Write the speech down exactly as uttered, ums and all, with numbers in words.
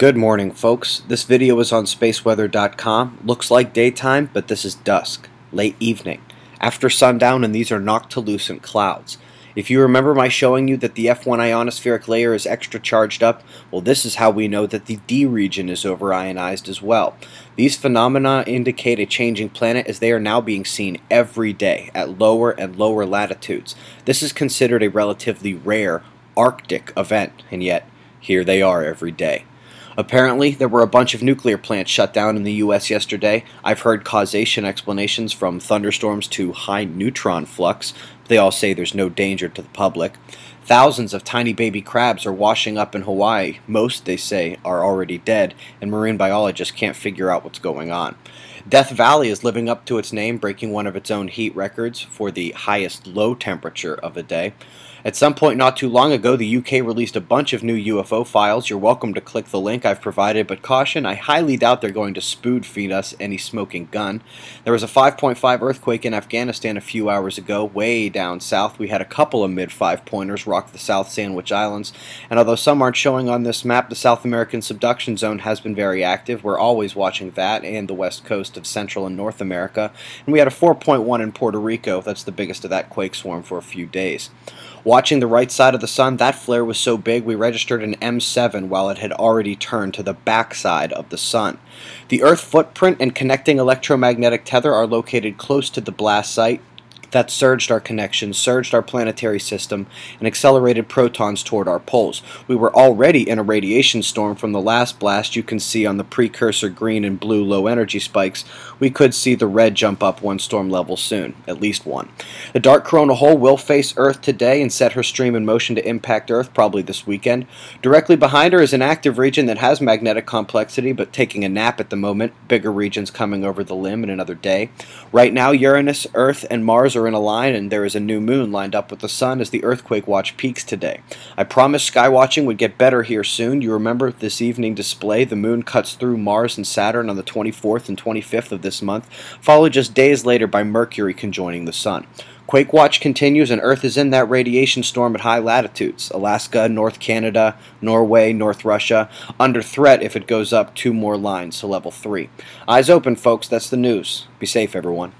Good morning, folks. This video is on space weather dot com. Looks like daytime, but this is dusk, late evening, after sundown, and these are noctilucent clouds. If you remember my showing you that the F one ionospheric layer is extra charged up, well, this is how we know that the D region is over-ionized as well. These phenomena indicate a changing planet, as they are now being seen every day at lower and lower latitudes. This is considered a relatively rare Arctic event, and yet here they are every day. Apparently, there were a bunch of nuclear plants shut down in the U S yesterday. I've heard causation explanations from thunderstorms to high neutron flux. They all say there's no danger to the public. Thousands of tiny baby crabs are washing up in Hawaii. Most, they say, are already dead, and marine biologists can't figure out what's going on. Death Valley is living up to its name, breaking one of its own heat records for the highest low temperature of the day. At some point not too long ago, the U K released a bunch of new U F O files. You're welcome to click the link I've provided, but caution, I highly doubt they're going to spoon feed us any smoking gun. There was a five point five earthquake in Afghanistan a few hours ago, way down south. We had a couple of mid five pointers rock the South Sandwich Islands, and although some aren't showing on this map, the South American subduction zone has been very active. We're always watching that and the west coast of Central and North America, and we had a four point one in Puerto Rico. That's the biggest of that quake swarm for a few days. Watching the right side of the sun, that flare was so big we registered an M seven while it had already turned to the backside of the sun. The Earth footprint and connecting electromagnetic tether are located close to the blast site. That surged our connection, surged our planetary system, and accelerated protons toward our poles. We were already in a radiation storm from the last blast. You can see on the precursor green and blue low energy spikes. We could see the red jump up one storm level soon, at least one. The dark coronal hole will face Earth today and set her stream in motion to impact Earth probably this weekend. Directly behind her is an active region that has magnetic complexity, but taking a nap at the moment. Bigger regions coming over the limb in another day. Right now, Uranus, Earth, and Mars are in a line, and there is a new moon lined up with the sun as the earthquake watch peaks today. I promised sky watching would get better here soon. You remember this evening display, the moon cuts through Mars and Saturn on the twenty-fourth and twenty-fifth of this month, followed just days later by Mercury conjoining the sun. Quake watch continues, and Earth is in that radiation storm at high latitudes. Alaska, North Canada, Norway, North Russia, under threat if it goes up two more lines to level three. Eyes open, folks. That's the news. Be safe, everyone.